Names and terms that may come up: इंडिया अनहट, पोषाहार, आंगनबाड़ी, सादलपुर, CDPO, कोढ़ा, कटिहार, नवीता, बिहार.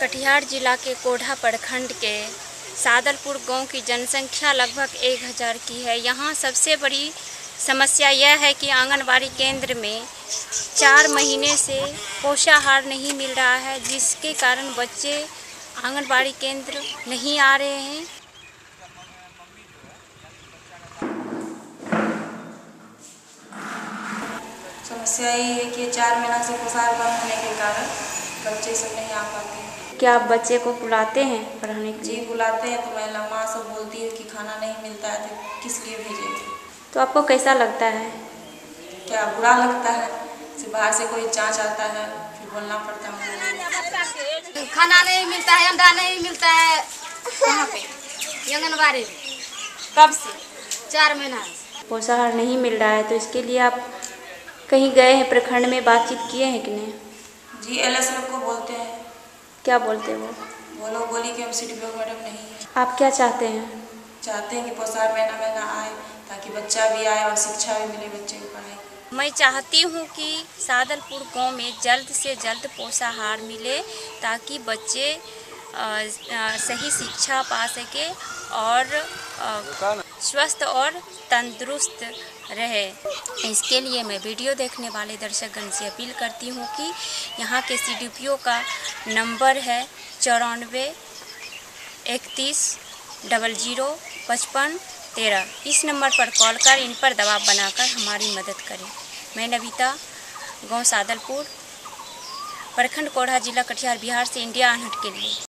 कटिहार जिला के कोढ़ा प्रखंड के सादलपुर गांव की जनसंख्या लगभग 1000 की है। यहां सबसे बड़ी समस्या यह है कि आंगनबाड़ी केंद्र में 4 महीने से पोषाहार नहीं मिल रहा है, जिसके कारण बच्चे आंगनबाड़ी केंद्र नहीं आ रहे हैं। समस्या ये है कि 4 महीना से पोषाहार कम होने के कारण बच्चे सब नहीं आ पाते हैं। क्या आप बच्चे को बुलाते हैं पढ़ाने के? जी बुलाते हैं, तो महिला माँ सब बोलती है कि खाना नहीं मिलता है तो किस लिए भेजे। तो आपको कैसा लगता है? क्या बुरा लगता है, बाहर से कोई जाँच आता है फिर बोलना पड़ता है खाना नहीं मिलता है, अंडा नहीं मिलता है। वहाँ पे आंगनबाड़ी कब से 4 महीना पोषाहार नहीं मिल रहा है, तो इसके लिए आप कहीं गए हैं? प्रखंड में बातचीत किए हैं कि नहीं? जी एलएस लोग को बोलते हैं। क्या बोलते हैं वो लोग? बोली कि हम CDPO मैडम नहीं है। आप क्या चाहते हैं? चाहते हैं कि पोषाहार महीना आए ताकि बच्चा भी आए और शिक्षा भी मिले बच्चे को पढ़ाई। मैं चाहती हूँ कि सादलपुर गांव में जल्द से जल्द पोषाहार मिले ताकि बच्चे सही शिक्षा पा सके और स्वस्थ और तंदुरुस्त रहे। इसके लिए मैं वीडियो देखने वाले दर्शकगण से अपील करती हूँ कि यहाँ के CDPO का नंबर है 9431305513। इस नंबर पर कॉल कर इन पर दबाव बनाकर हमारी मदद करें। मैं नवीता, गांव सादलपुर, प्रखंड कोढ़ा, जिला कटिहार, बिहार से इंडिया अनहट के लिए।